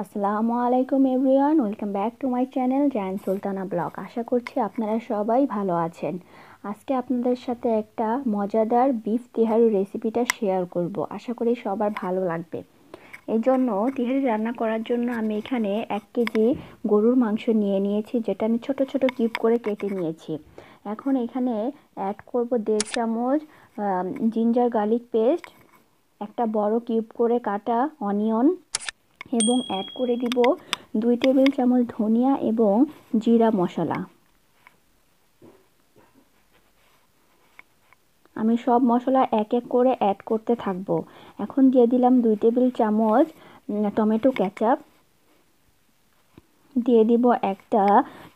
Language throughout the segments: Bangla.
আসসালামু আলাইকুম everyone, welcome back to my channel Zain Sultana blog. আশা করছি আপনারা সবাই ভালো আছেন। আজকে আপনাদের সাথে একটা মজাদার বিফ তিহারি রেসিপিটা শেয়ার করব, আশা করি সবার ভালো লাগবে। এই জন্য তিহারি রান্না করার জন্য আমি এখানে 1 কেজি গরুর মাংস নিয়ে নিয়েছি, যেটা আমি ছোট ছোট কিউব করে কেটে নিয়েছি। এখন এখানে অ্যাড করব 1.5 চামচ জিঞ্জার গার্লিক পেস্ট, একটা বড় কিউব করে কাটা অনিয়ন, এবং অ্যাড করে দিব 2 টেবিল চামচ ধনিয়া এবং জিরা মশলা। আমি সব মশলা এক এক করে অ্যাড করতে থাকব। এখন দিয়ে দিলাম 2 টেবিল চামচ টমেটো কেচাপ, দিয়ে দিব একটা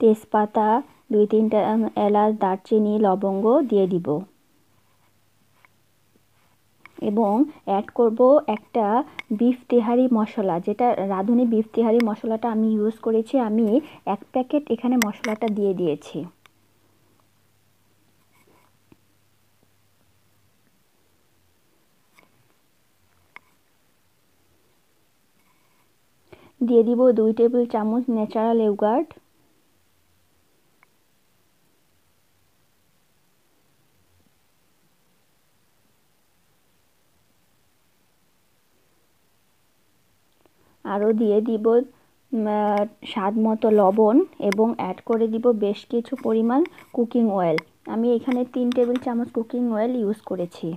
তেজপাতা, 2-3টা এলাচ, দারচিনি, লবঙ্গ দিয়ে দিব, এবং অ্যাড করব একটা বিফ তেহারি মশলা, যেটা রাধুনি বিফ তেহারি মশলাটা আমি ইউজ করেছি। আমি 1 প্যাকেট এখানে মশলাটা দিয়ে দিয়েছি। দিয়ে দিব 2 টেবিল চামচ ন্যাচারাল ইউগার্ট, আরও দিয়ে দিব স্বাদ মতো লবণ, এবং অ্যাড করে দিব বেশ কিছু পরিমাণ কুকিং অয়েল। আমি এখানে 3 টেবিল চামচ কুকিং অয়েল ইউজ করেছি।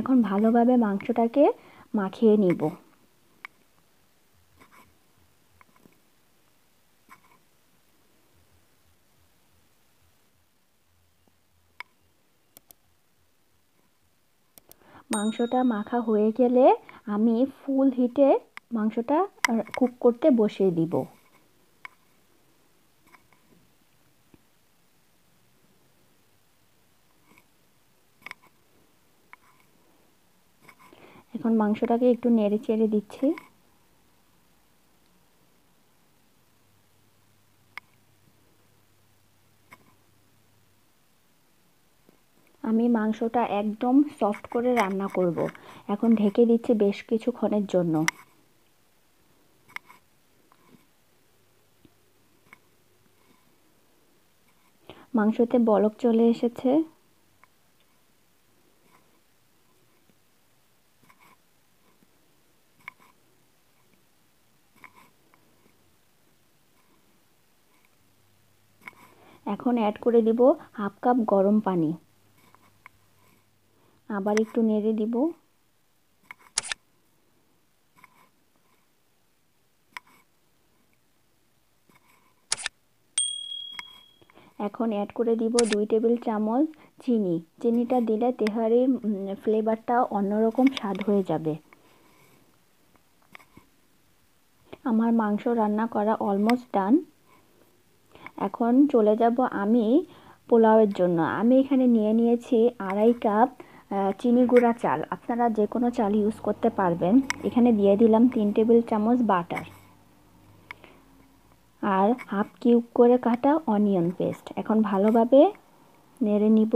এখন ভালোভাবে মাংসটাকে মাখিয়ে নিব। মাংসটা মাখা হয়ে গেলে আমি ফুল হিটে মাংসটা কুক করতে বসিয়ে দিব। এখন মাংসটাকে একটু নেড়ে চেড়ে দিচ্ছি। আমি মাংসটা একদম সফট করে রান্না করব। এখন ঢেকে দিচ্ছি বেশ কিছুক্ষণের জন্য। মাংসতে বলক চলে এসেছে। এখন অ্যাড করে দিব 1/2 কাপ গরম পানি, আবার একটু নেড়ে দিব। এখন অ্যাড করে দিব 2 টেবিল চামচ চিনি। চিনিটা দিলে তেহারির ফ্লেভারটা অন্যরকম স্বাদ হয়ে যাবে। আমার মাংস রান্না করা অলমোস্ট ডান। এখন চলে যাব আমি পোলাওয়ের জন্য। আমি এখানে নিয়ে নিয়েছি 2.5 কাপ চিনি গুঁড়া চাল, আপনারা যে কোনো চাল ইউজ করতে পারবেন। এখানে দিয়ে দিলাম 3 টেবিল চামচ বাটার আর 1/2 কিউব করে কাটা অনিয়ন পেস্ট। এখন ভালোভাবে নেড়ে নিব।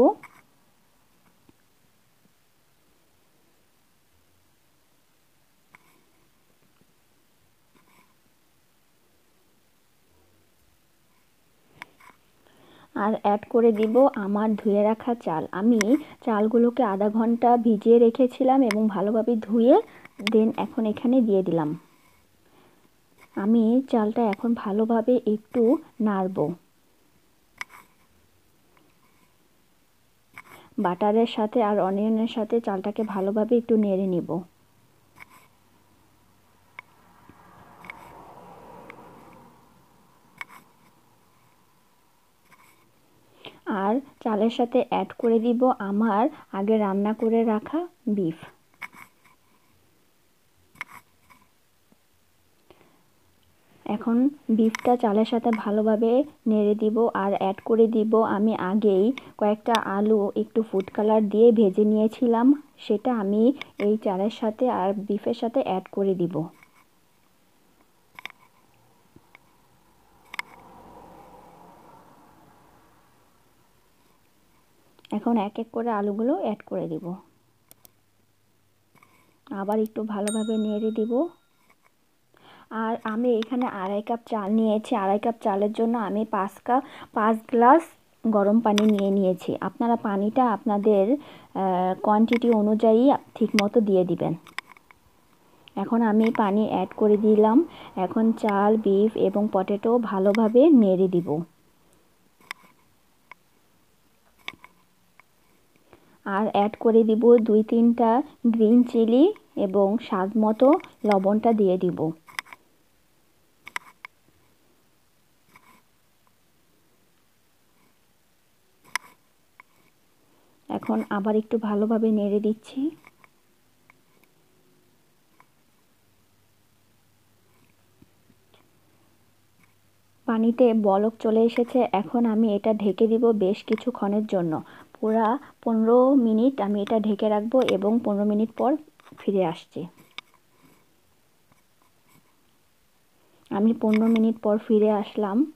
আর অ্যাড করে দিব আমার ধুয়ে রাখা চাল। আমি চালগুলোকে আধা ঘন্টা ভিজিয়ে রেখেছিলাম এবং ভালোভাবে ধুয়ে দেন এখন এখানে দিয়ে দিলাম। আমি চালটা এখন ভালোভাবে একটু নাড়ব। বাটারের সাথে আর অনিয়নের সাথে চালটাকে ভালোভাবে একটু নেড়ে নিব। আর চালের সাথে অ্যাড করে দিব আমার আগে রান্না করে রাখা বিফ। এখন বিফটা চালের সাথে ভালোভাবে নেড়ে দিব। আর অ্যাড করে দিব আমি আগেই কয়েকটা আলু একটু ফুড কালার দিয়ে ভেজে নিয়েছিলাম, সেটা আমি এই চালের সাথে আর বিফের সাথে অ্যাড করে দিব। এখন এক এক করে আলুগুলো অ্যাড করে দিব, আবার একটু ভালোভাবে নেড়ে দিব। और आमी एखाने आढ़ाई कप चाल निएछि। आढ़ाई कप चालेर जोन्नो आमी 5 ग्लास गरम पानी निए निएछि। आपनारा पानीटा आपनादेर क्वांटिटी अनुयायी ठीकमतो दिए दिबेन। एखन आमी पानी एड करे दिलाम। एखन चाल बीफ एबं पटेटो भालोभाबे नेड़े दिब। और एड करे दिब 2-3टा ग्रीन चिली एबं स्वादमतो लवणटा दिए दिब। एखन आबार एकटु भालोभाबे नेड़े दिच्छी। पानीते बलक चले एसेछे। एखन आमी एटा ढेके दिब बेश किछुक्षणेर जोन्नो। पूरा 15 मिनट आमी एटा ढेके राखबो एबं 15 मिनट पर फिरे आसछि। आमी 15 मिनट पर फिरे आसलाम।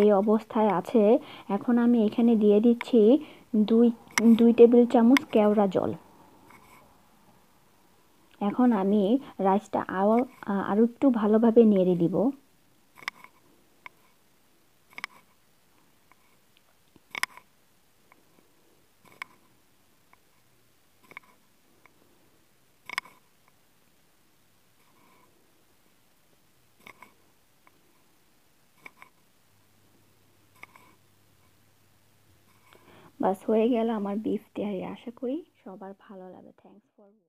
এই অবস্থায় আছে। এখন আমি এখানে দিয়ে দিচ্ছি 2 টেবিল চামচ কেওড়া জল। এখন আমি রাইসটা আর একটু ভালোভাবে নেড়ে দিব। बस हो गेल आमार बीफ तेहारी। आशा करी सबार भालो लागे। Thanks for